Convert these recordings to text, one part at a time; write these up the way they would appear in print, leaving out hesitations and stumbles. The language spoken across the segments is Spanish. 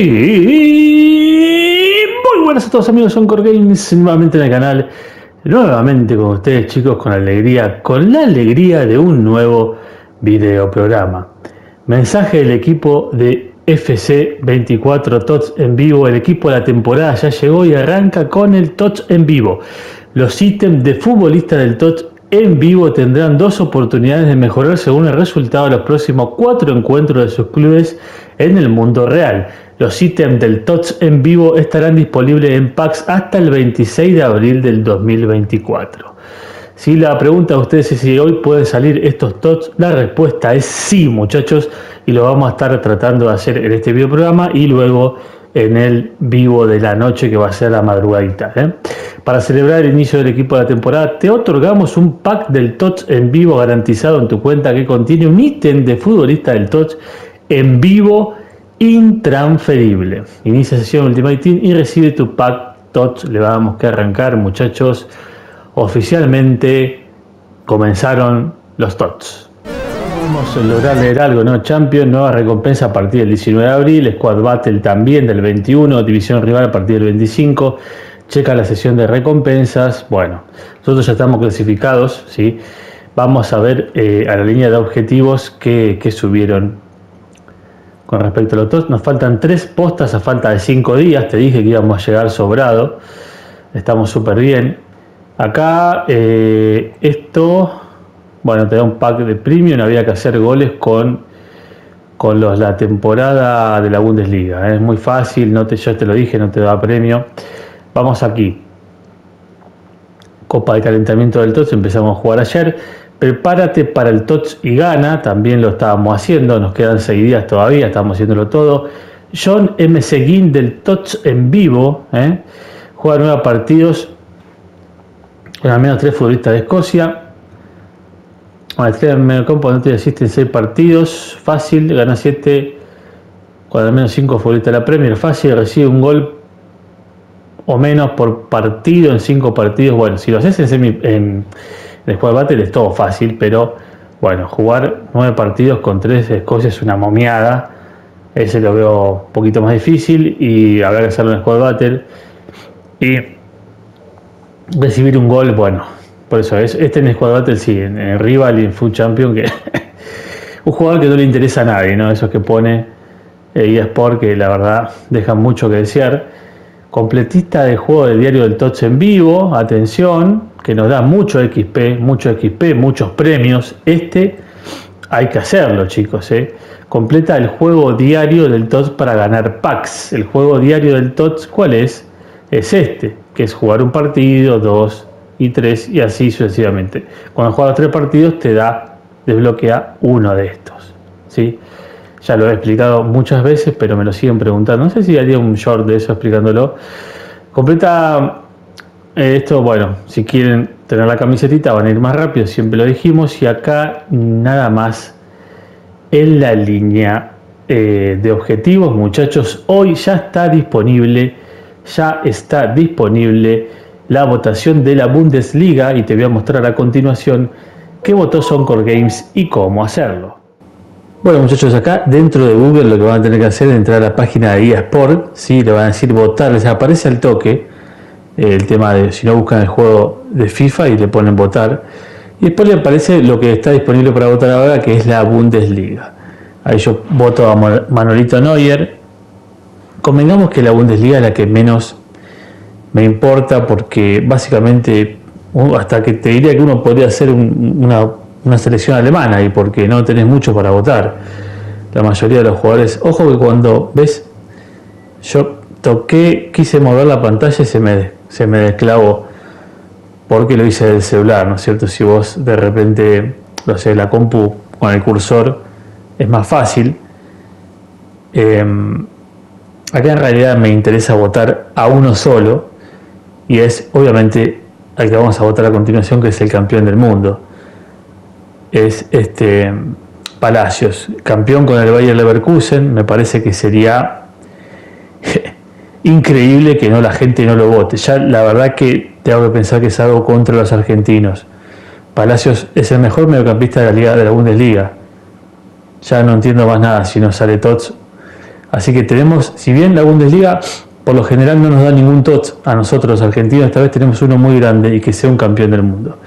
Y muy buenas a todos amigos de Soncor Games, nuevamente en el canal, nuevamente con ustedes chicos, con la alegría de un nuevo videoprograma. Mensaje del equipo de FC 24 TOTS en vivo. El equipo de la temporada ya llegó y arranca con el TOTS en vivo. Los ítems de futbolista del TOTS en vivo tendrán dos oportunidades de mejorar según el resultado de los próximos 4 encuentros de sus clubes en el mundo real. Los ítems del TOTS en vivo estarán disponibles en packs hasta el 26 de abril del 2024. Si la pregunta a ustedes es si hoy pueden salir estos TOTS, la respuesta es sí, muchachos, y lo vamos a estar tratando de hacer en este videoprograma y luego en el vivo de la noche, que va a ser la madrugadita, ¿eh? Para celebrar el inicio del equipo de la temporada, te otorgamos un pack del TOTS en vivo garantizado en tu cuenta, que contiene un ítem de futbolista del TOTS en vivo intransferible. Inicia sesión Ultimate Team y recibe tu pack TOTS. Le vamos que arrancar, muchachos. Oficialmente comenzaron los TOTS. Vamos a lograr leer algo, ¿no? Champions, nueva recompensa a partir del 19 de abril, Squad Battle también del 21, División Rival a partir del 25, checa la sesión de recompensas. Bueno, nosotros ya estamos clasificados, ¿sí? Vamos a ver a la línea de objetivos que subieron. Con respecto a los TOTS, nos faltan 3 postas a falta de 5 días, te dije que íbamos a llegar sobrado, estamos súper bien. Acá esto, bueno, te da un pack de premium, había que hacer goles con la temporada de la Bundesliga, es muy fácil, yo te lo dije, no te da premio. Vamos aquí, Copa de Calentamiento del TOTS, empezamos a jugar ayer, prepárate para el TOTS y gana, también lo estábamos haciendo, nos quedan 6 días todavía, estamos haciéndolo todo. John M. Seguín del TOTS en vivo, juega 9 partidos, con al menos 3 futbolistas de Escocia. Maestría en medio campo, no te asisten 6 partidos, fácil, gana 7, con al menos 5 futbolistas de la Premier, fácil, recibe un gol o menos por partido en 5 partidos. Bueno, si lo haces en el Squad Battle es todo fácil, pero bueno, jugar 9 partidos con 3 de Escocia es una momiada, ese lo veo un poquito más difícil, y habrá que hacerlo en el Squad Battle. Y recibir un gol, bueno, por eso es este en el Squad Battle, sí, en el Rival y en Food Champion, que un jugador que no le interesa a nadie, ¿no? Esos que pone EA Sports, que la verdad dejan mucho que desear. Completista de juego del diario del TOTS en vivo, atención, que nos da mucho XP, muchos premios. Hay que hacerlo, chicos, Completa el juego diario del TOTS para ganar packs. El juego diario del TOTS, ¿cuál es? Es este, que es jugar un partido, 2 y 3 y así sucesivamente. Cuando juegas 3 partidos te desbloquea uno de estos, ¿sí? Ya lo he explicado muchas veces, pero me lo siguen preguntando. No sé si haría un short de eso explicándolo. Completa esto, bueno, si quieren tener la camiseta van a ir más rápido, siempre lo dijimos. Y acá nada más en la línea de objetivos, muchachos. Hoy ya está disponible la votación de la Bundesliga y te voy a mostrar a continuación qué votó Soncor Games y cómo hacerlo. Bueno, muchachos, acá dentro de Google lo que van a tener que hacer es entrar a la página de EA Sports, ¿sí? Le van a decir votar, les aparece al toque el tema de si no buscan el juego de FIFA y le ponen votar, y después le aparece lo que está disponible para votar ahora, que es la Bundesliga. Ahí yo voto a Manolito Neuer. Convengamos que la Bundesliga es la que menos me importa, porque básicamente hasta que te diría que uno podría hacer una selección alemana, y porque no tenés mucho para votar. La mayoría de los jugadores, ojo que cuando ves, yo toqué, quise mover la pantalla y se me desclavó, porque lo hice del celular, ¿no es cierto? Si vos de repente lo haces la compu con el cursor es más fácil. Acá en realidad me interesa votar a uno solo, y es obviamente al que vamos a votar a continuación, que es el campeón del mundo. Es este Palacios, campeón con el Bayern Leverkusen. Me parece que sería increíble que no, la gente no lo vote. Ya la verdad que tengo que pensar que es algo contra los argentinos. Palacios es el mejor mediocampista de la Bundesliga. Ya no entiendo más nada si no sale TOTS. Así que tenemos, si bien la Bundesliga por lo general no nos da ningún TOTS a nosotros los argentinos, esta vez tenemos uno muy grande y que sea un campeón del mundo.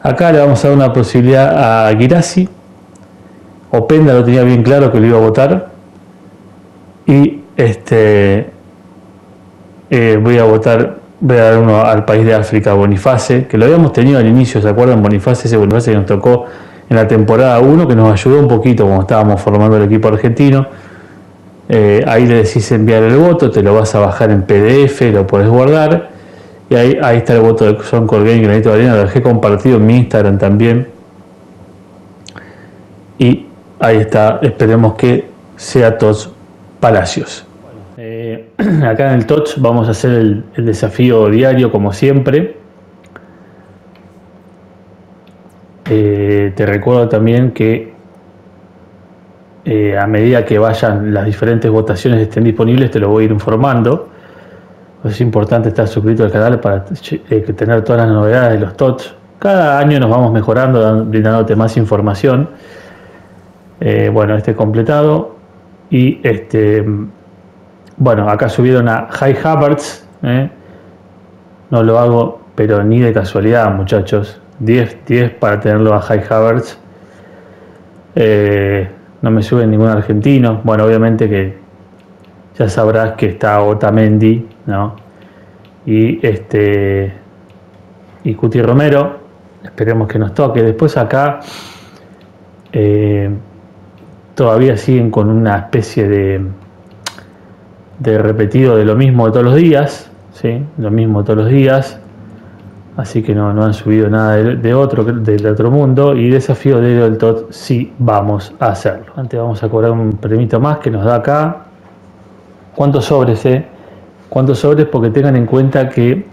Acá le vamos a dar una posibilidad a Girassi. Openda lo tenía bien claro que lo iba a votar. Y voy a dar uno al país de África, Boniface, que lo habíamos tenido al inicio, ¿se acuerdan? Boniface, ese Boniface que nos tocó en la temporada 1, que nos ayudó un poquito cuando estábamos formando el equipo argentino. Ahí le decís enviar el voto, te lo vas a bajar en PDF, lo podés guardar. Y ahí está el voto de Soncor Games, Granito de Arena, lo dejé compartido en mi Instagram también. Y ahí está, esperemos que sea TOTS Palacios. Acá en el TOTS vamos a hacer el desafío diario como siempre. Te recuerdo también que a medida que vayan las diferentes votaciones estén disponibles, te lo voy a ir informando. Es importante estar suscrito al canal para tener todas las novedades de los TOTS. Cada año nos vamos mejorando, brindándote más información. Bueno, este completado. Y bueno, acá subieron a High Havertz. No lo hago, pero ni de casualidad, muchachos. 10 para tenerlo a High Havertz. No me sube ningún argentino. Bueno, obviamente que ya sabrás que está Otamendi, ¿no? Y y Cuti Romero, esperemos que nos toque. Después acá todavía siguen con una especie de repetido de lo mismo de todos los días, ¿sí? Lo mismo de todos los días, así que no han subido nada del otro mundo. Y desafío del TOTS sí vamos a hacerlo. Antes vamos a cobrar un premito más que nos da acá. ¿Cuántos sobres, ¿Cuántos sobres? Porque tengan en cuenta que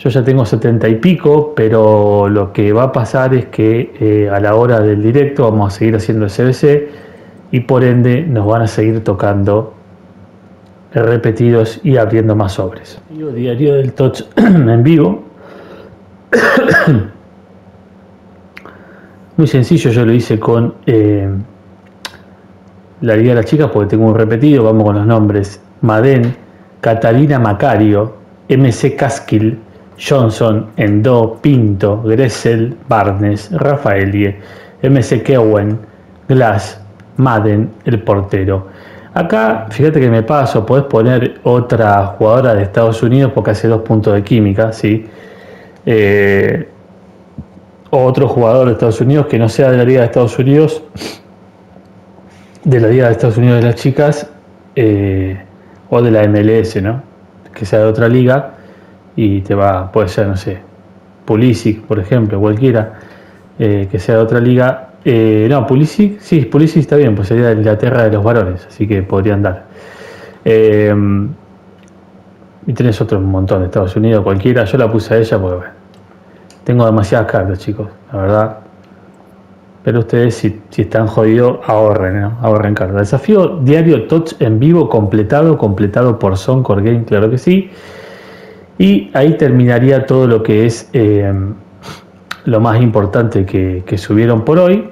yo ya tengo 70 y pico, pero lo que va a pasar es que a la hora del directo vamos a seguir haciendo el SBC y por ende nos van a seguir tocando repetidos y abriendo más sobres. Diario del TOTS en vivo. Muy sencillo, yo lo hice con la Liga de las Chicas porque tengo un repetido. Vamos con los nombres: Madén, Catalina Macario, MC Casquil, Johnson, Endó, Pinto, Gressel, Barnes, Rafaelie, MC Kewen, Glass, Madden, el portero. Acá, fíjate que me paso, podés poner otra jugadora de Estados Unidos porque hace 2 puntos de química, ¿sí? Otro jugador de Estados Unidos que no sea de la Liga de Estados Unidos, de la Liga de Estados Unidos de las Chicas, o de la MLS, ¿no? Que sea de otra liga y te va, puede ser, no sé, Pulisic, por ejemplo, cualquiera que sea de otra liga. No, Pulisic, sí, Pulisic está bien, pues sería de Inglaterra de los varones, así que podrían dar. Y tenés otro montón de Estados Unidos, cualquiera. Yo la puse a ella porque bueno, tengo demasiadas cartas, chicos, la verdad. Pero ustedes, si están jodidos, ahorren, ¿no? Ahorren cartas. Desafío diario TOTS en vivo completado por Soncor Games, claro que sí. Y ahí terminaría todo lo que es lo más importante que subieron por hoy.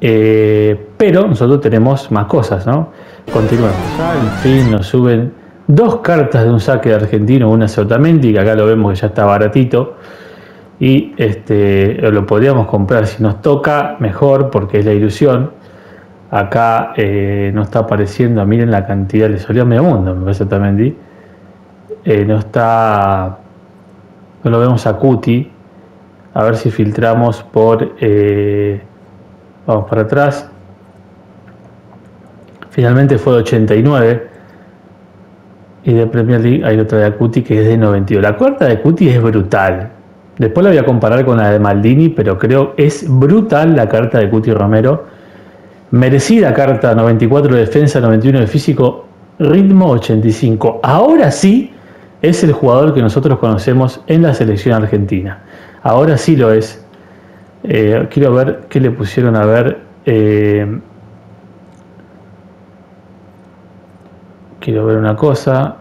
Pero nosotros tenemos más cosas, ¿no? Continuemos. Al fin nos suben 2 cartas de un saque de argentino, una es Otamendi, que acá lo vemos que ya está baratito. Y lo podríamos comprar si nos toca, mejor, porque es la ilusión. Acá no está apareciendo, miren la cantidad, le salió a medio mundo, me parece también. No está, no lo vemos a Cuti. A ver si filtramos por, vamos para atrás. Finalmente fue de 89. Y de Premier League hay otra de Cuti que es de 92. La cuarta de Cuti es brutal. Después la voy a comparar con la de Maldini, pero creo es brutal la carta de Cuti Romero. Merecida carta, 94 de defensa, 91 de físico, ritmo 85. Ahora sí es el jugador que nosotros conocemos en la selección argentina. Ahora sí lo es. Quiero ver qué le pusieron, a ver. Quiero ver una cosa.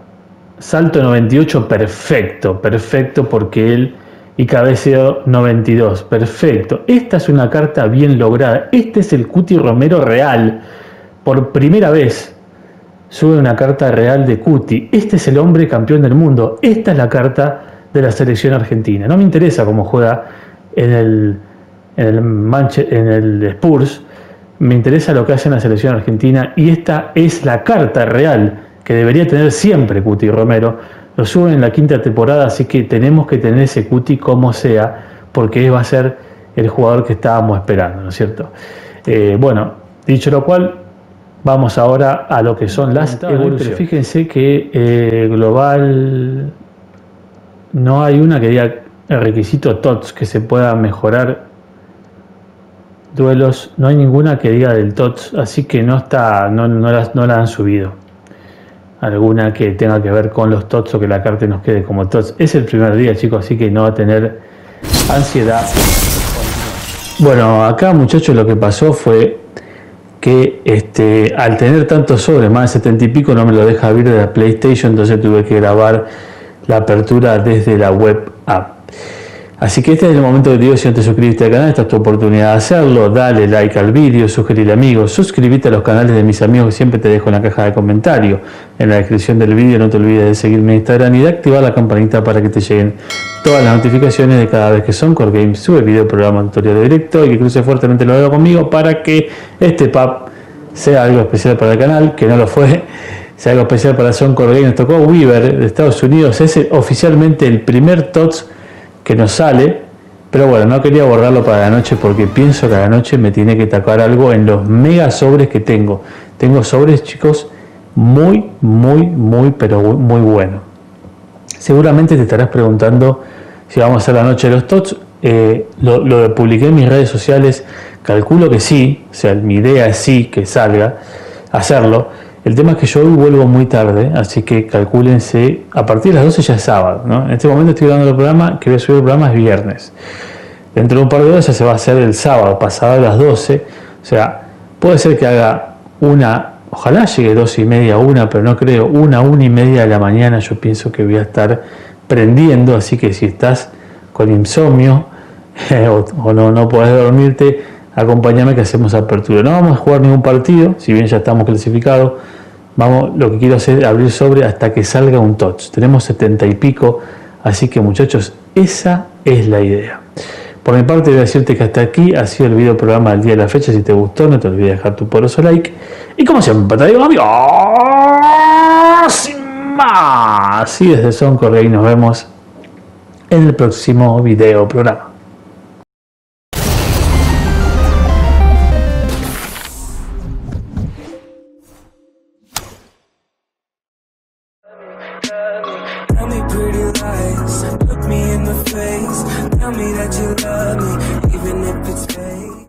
Salto 98, perfecto. Perfecto porque él... Y cabeceo 92, perfecto. Esta es una carta bien lograda. Este es el Cuti Romero real. Por primera vez sube una carta real de Cuti. Este es el hombre campeón del mundo. Esta es la carta de la selección argentina. No me interesa cómo juega en el Spurs. Me interesa lo que hace en la selección argentina. Y esta es la carta real que debería tener siempre Cuti Romero. Lo sube en la quinta temporada, así que tenemos que tener ese Cuti como sea, porque va a ser el jugador que estábamos esperando, ¿no es cierto? Bueno, dicho lo cual, vamos ahora a lo que son las evoluciones. Fíjense que global no hay una que diga el requisito TOTS que se pueda mejorar duelos, no hay ninguna que diga del TOTS, así que no la han subido. Alguna que tenga que ver con los TOTS o que la carta nos quede como TOTS. Es el primer día, chicos, así que no va a tener ansiedad. Bueno, acá, muchachos, lo que pasó fue que al tener tantos sobres, más de 70 y pico, no me lo deja abrir de la PlayStation, entonces tuve que grabar la apertura desde la web app. Así que este es el momento que te digo, si no te suscribiste al canal, esta es tu oportunidad de hacerlo. Dale like al vídeo, sugerir amigos, suscríbete a los canales de mis amigos que siempre te dejo en la caja de comentarios. En la descripción del vídeo no te olvides de seguirme en Instagram y de activar la campanita para que te lleguen todas las notificaciones de cada vez que Soncor Games sube video, programa, tutorial directo, y que cruce fuertemente lo hago conmigo para que este pub sea algo especial para el canal, que no lo fue, sea algo especial para Soncor Games. Nos tocó Wiber de Estados Unidos, es oficialmente el primer TOTS que nos sale, pero bueno, no quería guardarlo para la noche porque pienso que a la noche me tiene que tocar algo en los mega sobres que tengo. Tengo sobres, chicos, muy buenos. Seguramente te estarás preguntando si vamos a hacer la noche de los TOTS. Lo publiqué en mis redes sociales, calculo que sí, o sea, mi idea es sí que salga, hacerlo. El tema es que yo hoy vuelvo muy tarde, así que calcúlense, a partir de las 12 ya es sábado, ¿no? En este momento estoy dando el programa, que voy a subir el programa es viernes. Dentro de un par de horas ya se va a hacer el sábado, pasado a las 12, o sea, puede ser que haga una... Ojalá llegue 2:30, 1, pero no creo. 1:30 de la mañana yo pienso que voy a estar prendiendo, así que si estás con insomnio o no podés dormirte, acompáñame que hacemos apertura. No vamos a jugar ningún partido, si bien ya estamos clasificados. Vamos, lo que quiero hacer es abrir sobre hasta que salga un TOTS. Tenemos 70 y pico, así que muchachos, esa es la idea. Por mi parte, voy a decirte que hasta aquí ha sido el video programa del día de la fecha. Si te gustó, no te olvides de dejar tu poderoso like. Y como siempre, te digo, amigos, y más. Y desde Soncor Games nos vemos en el próximo video programa. Tell me that you love me, even if it's fake.